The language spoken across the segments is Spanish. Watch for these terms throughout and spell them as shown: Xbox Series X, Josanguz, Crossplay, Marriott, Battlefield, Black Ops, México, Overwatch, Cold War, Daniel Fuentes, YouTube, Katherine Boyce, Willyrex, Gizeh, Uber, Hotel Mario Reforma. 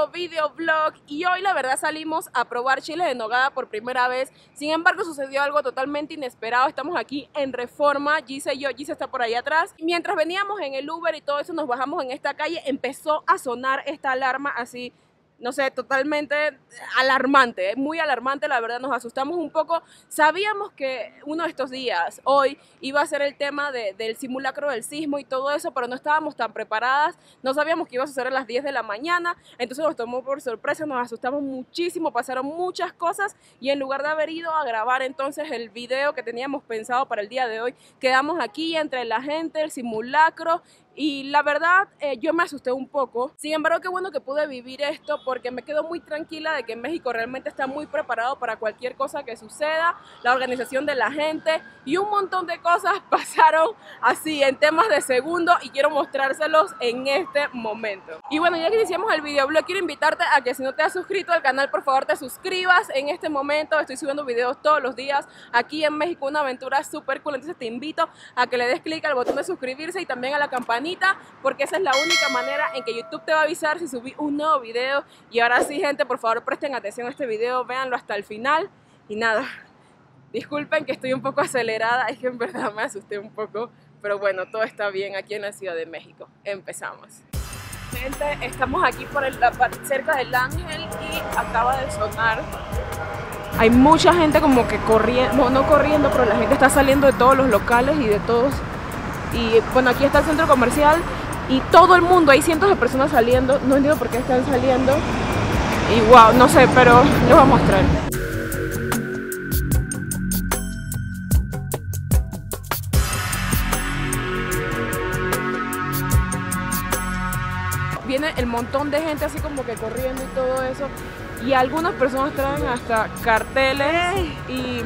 nuevo videoblog y hoy la verdad salimos a probar chiles de nogada por primera vez. Sin embargo, sucedió algo totalmente inesperado. Estamos aquí en Reforma, Gizeh y yo, Gizeh está por ahí atrás. Y mientras veníamos en el Uber y todo eso, nos bajamos en esta calle, empezó a sonar esta alarma así, no sé, totalmente alarmante, muy alarmante, la verdad nos asustamos un poco. Sabíamos que uno de estos días, hoy, iba a ser el tema del simulacro del sismo y todo eso, pero no estábamos tan preparadas, no sabíamos que iba a suceder a las 10 de la mañana, entonces nos tomó por sorpresa, nos asustamos muchísimo, pasaron muchas cosas y en lugar de haber ido a grabar entonces el video que teníamos pensado para el día de hoy, quedamos aquí entre la gente, el simulacro. Y la verdad, yo me asusté un poco. Sin embargo, qué bueno que pude vivir esto porque me quedo muy tranquila de que México realmente está muy preparado para cualquier cosa que suceda, la organización de la gente y un montón de cosas pasaron así en temas de segundos y quiero mostrárselos en este momento. Y bueno, ya que iniciamos el videoblog, quiero invitarte a que si no te has suscrito al canal, por favor te suscribas. En este momento estoy subiendo videos todos los días aquí en México, una aventura súper cool. Entonces te invito a que le des clic al botón de suscribirse y también a la campanita, porque esa es la única manera en que YouTube te va a avisar si subí un nuevo video. Y ahora sí, gente, por favor presten atención a este video, véanlo hasta el final. Y nada, disculpen que estoy un poco acelerada, es que en verdad me asusté un poco, pero bueno, todo está bien aquí en la Ciudad de México. Empezamos. Gente, estamos aquí por cerca del Ángel y acaba de sonar. Hay mucha gente como que corriendo, no corriendo, pero la gente está saliendo de todos los locales y de todos. Y bueno, aquí está el centro comercial y todo el mundo, hay cientos de personas saliendo, no entiendo por qué están saliendo y wow, no sé, pero les voy a mostrar. Viene el montón de gente así como que corriendo y todo eso y algunas personas traen hasta carteles y...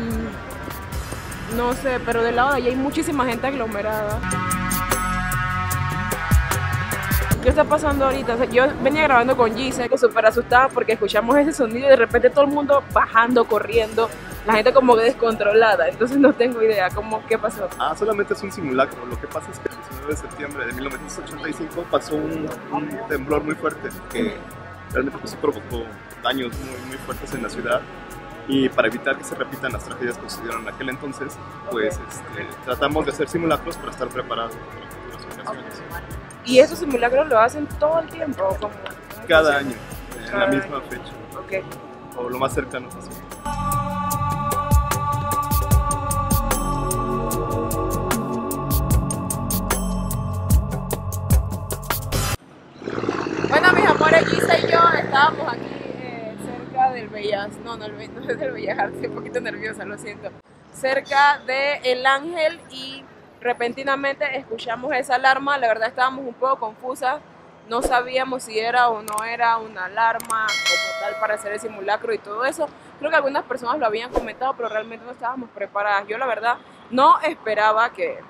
no sé, pero del lado de allá hay muchísima gente aglomerada. ¿Qué está pasando ahorita? O sea, yo venía grabando con Gizeh, que súper asustada porque escuchamos ese sonido y de repente todo el mundo bajando, corriendo, la gente como descontrolada, entonces no tengo idea cómo, qué pasó. Ah, solamente es un simulacro, lo que pasa es que el 19 de septiembre de 1985 pasó un temblor muy fuerte que realmente pues, provocó daños muy fuertes en la ciudad. Y para evitar que se repitan las tragedias que sucedieron en aquel entonces, pues tratamos de hacer simulacros para estar preparados para futuras ocasiones. ¿Y esos simulacros lo hacen todo el tiempo? ¿Cómo? Cada año, en la misma fecha. Okay. O lo más cercano a eso. Bueno, mis amores, Gizeh y yo estábamos aquí del Bellas, no es del Bellas Artes, estoy un poquito nerviosa, lo siento, cerca de El Ángel y repentinamente escuchamos esa alarma, la verdad estábamos un poco confusas, no sabíamos si era o no era una alarma como tal para hacer el simulacro y todo eso, creo que algunas personas lo habían comentado pero realmente no estábamos preparadas, yo la verdad no esperaba que,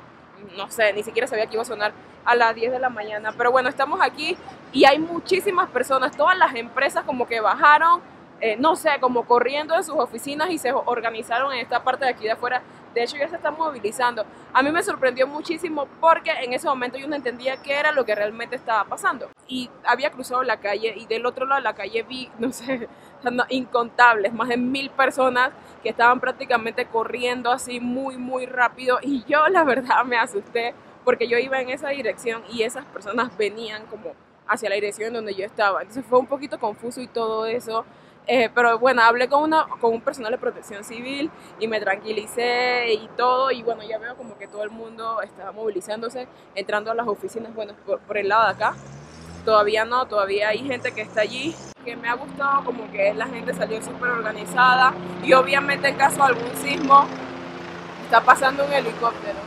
no sé, ni siquiera sabía que iba a sonar a las 10 de la mañana, pero bueno, estamos aquí y hay muchísimas personas, todas las empresas como que bajaron, no sé, como corriendo de sus oficinas y se organizaron en esta parte de aquí de afuera. De hecho ya se están movilizando. A mí me sorprendió muchísimo porque en ese momento yo no entendía qué era lo que realmente estaba pasando. Y había cruzado la calle y del otro lado de la calle vi, no sé, incontables, más de 1000 personas que estaban prácticamente corriendo así muy rápido. Y yo la verdad me asusté porque yo iba en esa dirección y esas personas venían como hacia la dirección donde yo estaba. Entonces fue un poquito confuso y todo eso. Pero bueno, hablé con un personal de protección civil y me tranquilicé y todo y bueno, ya veo como que todo el mundo está movilizándose, entrando a las oficinas, bueno, por el lado de acá, todavía no, todavía hay gente que está allí, que me ha gustado como que la gente salió súper organizada y obviamente en caso de algún sismo está pasando un helicóptero.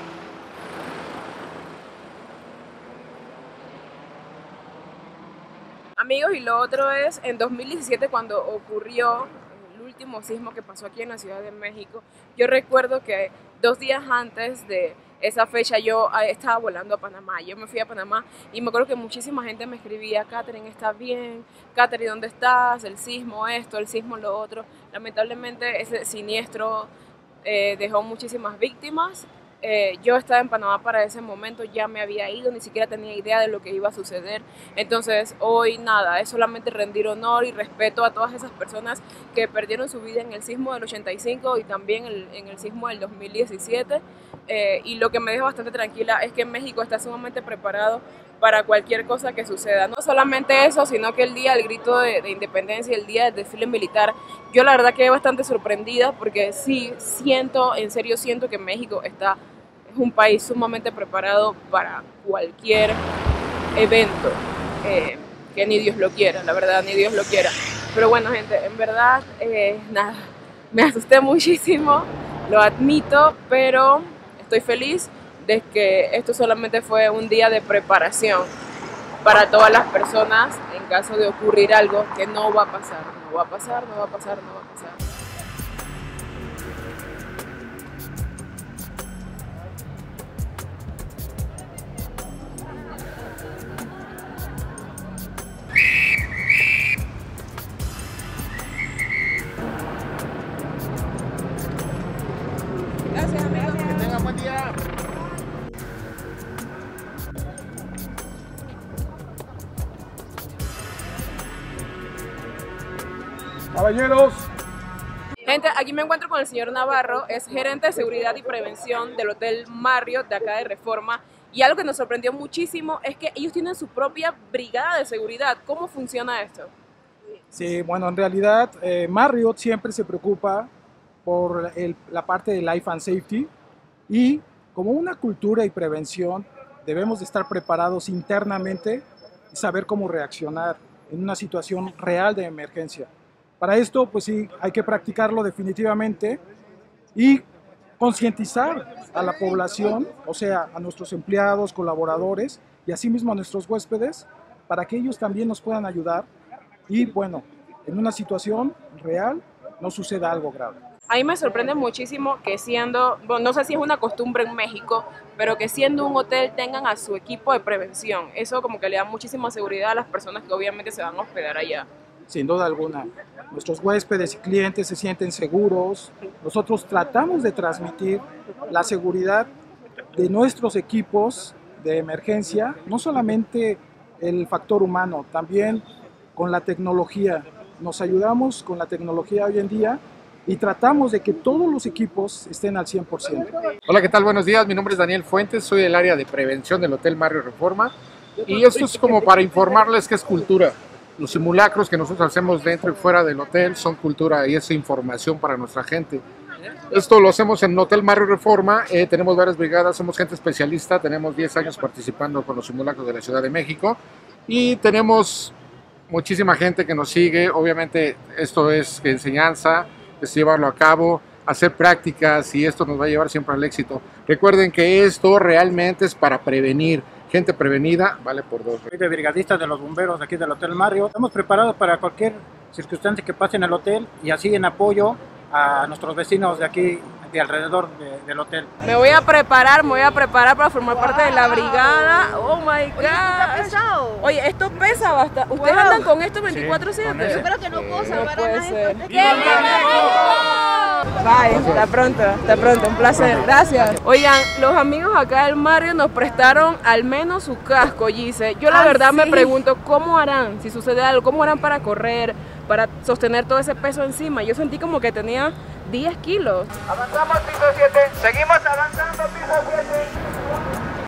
Amigos, y lo otro es, en 2017 cuando ocurrió el último sismo que pasó aquí en la Ciudad de México, yo recuerdo que 2 días antes de esa fecha yo estaba volando a Panamá, yo me fui a Panamá y me acuerdo que muchísima gente me escribía, Katherine, ¿estás bien? Katherine, ¿dónde estás? El sismo esto, el sismo lo otro. Lamentablemente ese siniestro dejó muchísimas víctimas yo estaba en Panamá para ese momento, ya me había ido, ni siquiera tenía idea de lo que iba a suceder. Entonces hoy nada, es solamente rendir honor y respeto a todas esas personas que perdieron su vida en el sismo del 85 y también en el sismo del 2017. Y lo que me deja bastante tranquila es que México está sumamente preparado para cualquier cosa que suceda. No solamente eso, sino que el día del grito de independencia, el día del desfile militar, yo la verdad quedé bastante sorprendida porque sí siento, en serio siento que México es un país sumamente preparado para cualquier evento, que ni Dios lo quiera, la verdad, ni Dios lo quiera. Pero bueno gente, en verdad, nada, me asusté muchísimo, lo admito, pero estoy feliz de que esto solamente fue un día de preparación para todas las personas en caso de ocurrir algo que no va a pasar, no va a pasar, no va a pasar, no va a pasar. Gracias amigos, que tengan buen día. Caballeros. Gente, aquí me encuentro con el señor Navarro, es gerente de seguridad y prevención del Hotel Marriott de acá de Reforma, y algo que nos sorprendió muchísimo es que ellos tienen su propia brigada de seguridad. ¿Cómo funciona esto? Sí, bueno, en realidad Marriott siempre se preocupa por la parte de Life and Safety, y como una cultura y prevención debemos de estar preparados internamente y saber cómo reaccionar en una situación real de emergencia. Para esto, pues sí, hay que practicarlo definitivamente y concientizar a la población, o sea, a nuestros empleados, colaboradores y asimismo a nuestros huéspedes, para que ellos también nos puedan ayudar y, bueno, en una situación real no suceda algo grave. A mí me sorprende muchísimo que siendo, bueno, no sé si es una costumbre en México, pero que siendo un hotel tengan a su equipo de prevención. Eso como que le da muchísima seguridad a las personas que obviamente se van a hospedar allá. Sin duda alguna, nuestros huéspedes y clientes se sienten seguros. Nosotros tratamos de transmitir la seguridad de nuestros equipos de emergencia, no solamente el factor humano, también con la tecnología. Nos ayudamos con la tecnología hoy en día y tratamos de que todos los equipos estén al 100%. Hola, ¿qué tal? Buenos días, mi nombre es Daniel Fuentes, soy del área de prevención del Hotel Mario Reforma, y esto es como para informarles que es cultura. Los simulacros que nosotros hacemos dentro y fuera del hotel son cultura y es información para nuestra gente. Esto lo hacemos en Hotel Mario Reforma, tenemos varias brigadas, somos gente especialista, tenemos 10 años participando con los simulacros de la Ciudad de México y tenemos muchísima gente que nos sigue. Obviamente esto es enseñanza, es llevarlo a cabo, hacer prácticas, y esto nos va a llevar siempre al éxito. Recuerden que esto realmente es para prevenir. Gente prevenida vale por dos. Soy de brigadista de los bomberos aquí del Hotel Mario. Estamos preparados para cualquier circunstancia que pase en el hotel y así en apoyo a nuestros vecinos de aquí, de alrededor del hotel. Me voy a preparar para formar parte de la brigada. Oh my God. Oye, está pesado. Oye, esto pesa bastante. Ustedes andan con esto 24/7. Sí, yo creo que no puedo salvar a nadie. Bye, hasta pronto, un placer, gracias. Oigan, los amigos acá del Mario nos prestaron al menos su casco, Gizeh. Yo la verdad me pregunto, ¿cómo harán si sucede algo? ¿Cómo harán para correr, para sostener todo ese peso encima? Yo sentí como que tenía 10 kilos. Avanzamos, piso 7, seguimos avanzando, piso 7.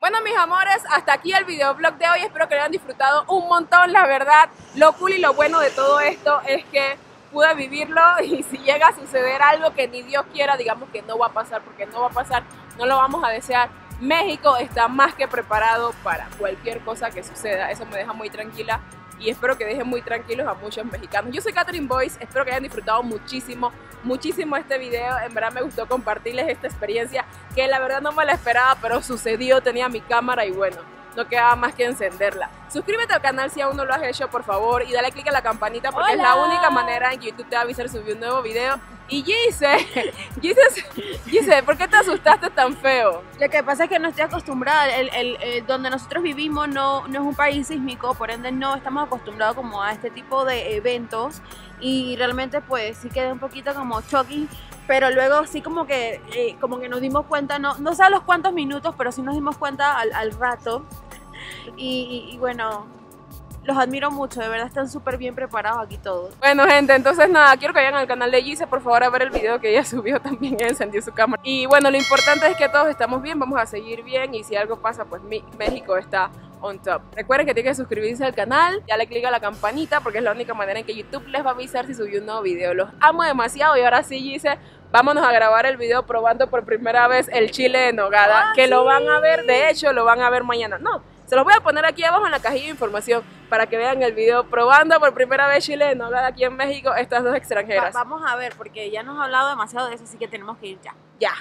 Bueno mis amores, hasta aquí el videoblog de hoy, espero que lo hayan disfrutado un montón, la verdad. Lo cool y lo bueno de todo esto es que pude vivirlo, y si llega a suceder algo que ni Dios quiera, digamos que no va a pasar, porque no va a pasar, no lo vamos a desear. México está más que preparado para cualquier cosa que suceda, eso me deja muy tranquila y espero que dejen muy tranquilos a muchos mexicanos. Yo soy Katherine Boyce, espero que hayan disfrutado muchísimo, muchísimo este video, en verdad me gustó compartirles esta experiencia que la verdad no me la esperaba, pero sucedió, tenía mi cámara y bueno, no quedaba más que encenderla. Suscríbete al canal si aún no lo has hecho, por favor, y dale click a la campanita porque es la única manera en que YouTube te va a avisar subir un nuevo video. Y Gizeh, ¿por qué te asustaste tan feo? Lo que pasa es que no estoy acostumbrada, donde nosotros vivimos no es un país sísmico, por ende no estamos acostumbrados como a este tipo de eventos y realmente pues sí quedé un poquito como shocking, pero luego sí como que nos dimos cuenta, no sé a los cuántos minutos, pero sí nos dimos cuenta al rato. Y bueno, los admiro mucho, de verdad están súper bien preparados aquí todos. Bueno gente, entonces nada, quiero que vayan al canal de Gizeh, por favor, a ver el video que ella subió también, encendió su cámara. Y bueno, lo importante es que todos estamos bien, vamos a seguir bien y si algo pasa, pues México está on top. Recuerden que tienen que suscribirse al canal, dale click a la campanita porque es la única manera en que YouTube les va a avisar si subí un nuevo video. Los amo demasiado y ahora sí, Gizeh, vámonos a grabar el video probando por primera vez el chile de nogada, que sí lo van a ver, de hecho lo van a ver mañana, se los voy a poner aquí abajo en la cajilla de información para que vean el video probando por primera vez chile de nogada aquí en México, estas dos extranjeras. Vamos a ver, porque ya nos ha hablado demasiado de eso, así que tenemos que ir ya.